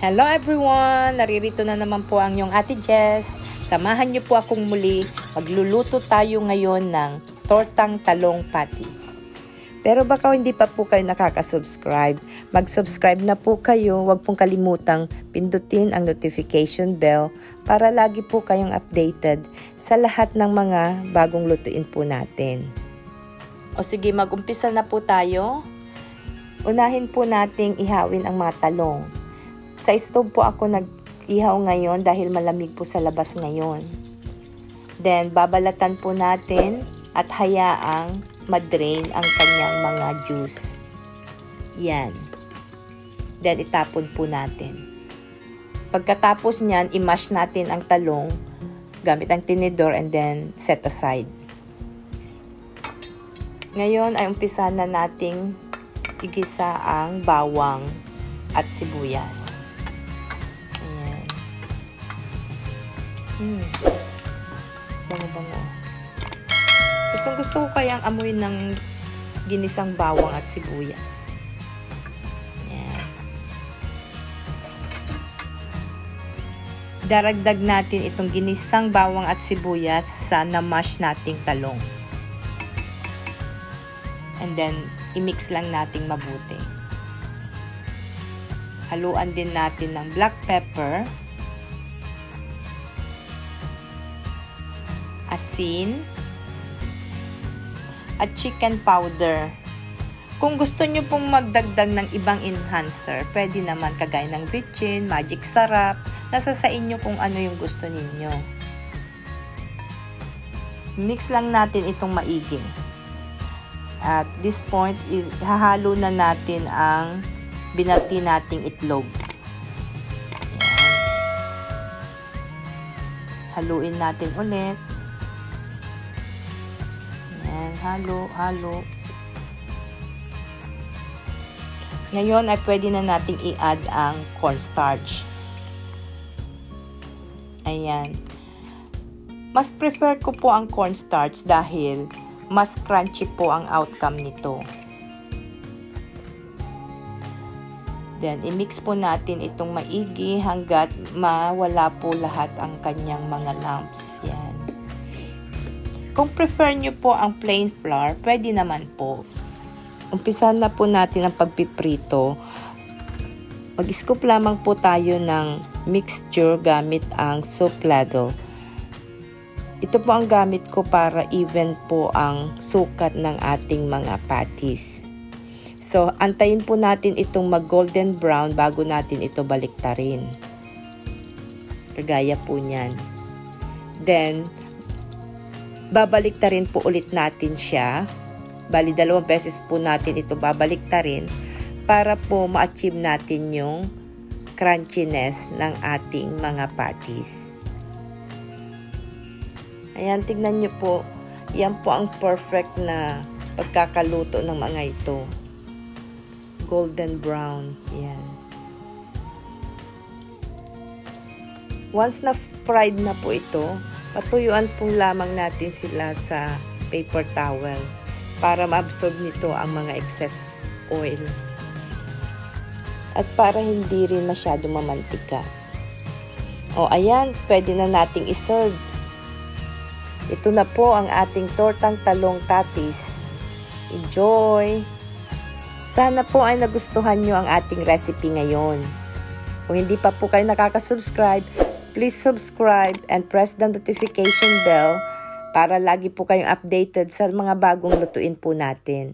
Hello everyone! Naririto na naman po ang yung Ate Jes. Samahan niyo po akong muli. Magluluto tayo ngayon ng tortang talong patis. Pero baka hindi pa po kayo nakakasubscribe. Mag-subscribe na po kayo. Huwag pong kalimutang pindutin ang notification bell para lagi po kayong updated sa lahat ng mga bagong lutuin po natin. O sige, mag-umpisa na po tayo. Unahin po nating ihawin ang mga talong. Sa stove po ako nag-ihaw ngayon dahil malamig po sa labas ngayon. Then, babalatan po natin at hayaang madrain ang kanyang mga juice. Yan. Then, itapon po natin. Pagkatapos niyan, i-mash natin ang talong gamit ang tinidor and then set aside. Ngayon ay umpisa na nating igisa ang bawang at sibuyas. Bango-bango. Gusto ko kayang amoy ng ginisang bawang at sibuyas. Ayan. Daragdag natin itong ginisang bawang at sibuyas sa na-mash nating talong. And then, i-mix lang nating mabuti. Haluan din natin ng black pepper, asin, at chicken powder. Kung gusto nyo pong magdagdag ng ibang enhancer, pwede naman kagaya ng bitchin, magic sarap. Nasa sa inyo kung ano yung gusto ninyo. Mix lang natin itong maigi. At this point, ihahalo na natin ang binati nating itlog. Haluin natin ulit. Halo. Ngayon ay pwede na nating i-add ang cornstarch. Ayan. Mas prefer ko po ang cornstarch dahil mas crunchy po ang outcome nito. Then, i-mix po natin itong maigi hanggat mawala po lahat ang kanyang mga lumps. Ayan. Kung prefer nyo po ang plain flour, pwede naman po. Umpisan na po natin ang pagpiprito. Mag-scoop lamang po tayo ng mixture gamit ang soup ladle. Ito po ang gamit ko para even po ang sukat ng ating mga patis. So, antayin po natin itong mag-golden brown bago natin ito baliktarin. Kagaya po niyan. Then, babaliktarin po ulit natin siya. Bali, 2 beses po natin ito babaliktarin para po ma-achieve natin yung crunchiness ng ating mga patties. Ayan, tignan nyo po. Yan po ang perfect na pagkakaluto ng mga ito. Golden brown. Ayan. Once na fried na po ito, patuyuan po lamang natin sila sa paper towel para ma-absorb nito ang mga excess oil. At para hindi rin masyado mamantika. O ayan, pwede na nating iserve. Ito na po ang ating tortang talong patis. Enjoy! Sana po ay nagustuhan nyo ang ating recipe ngayon. Kung hindi pa po kayo nakakasubscribe, please subscribe and press the notification bell para lagi po kayong updated sa mga bagong lutuin po natin.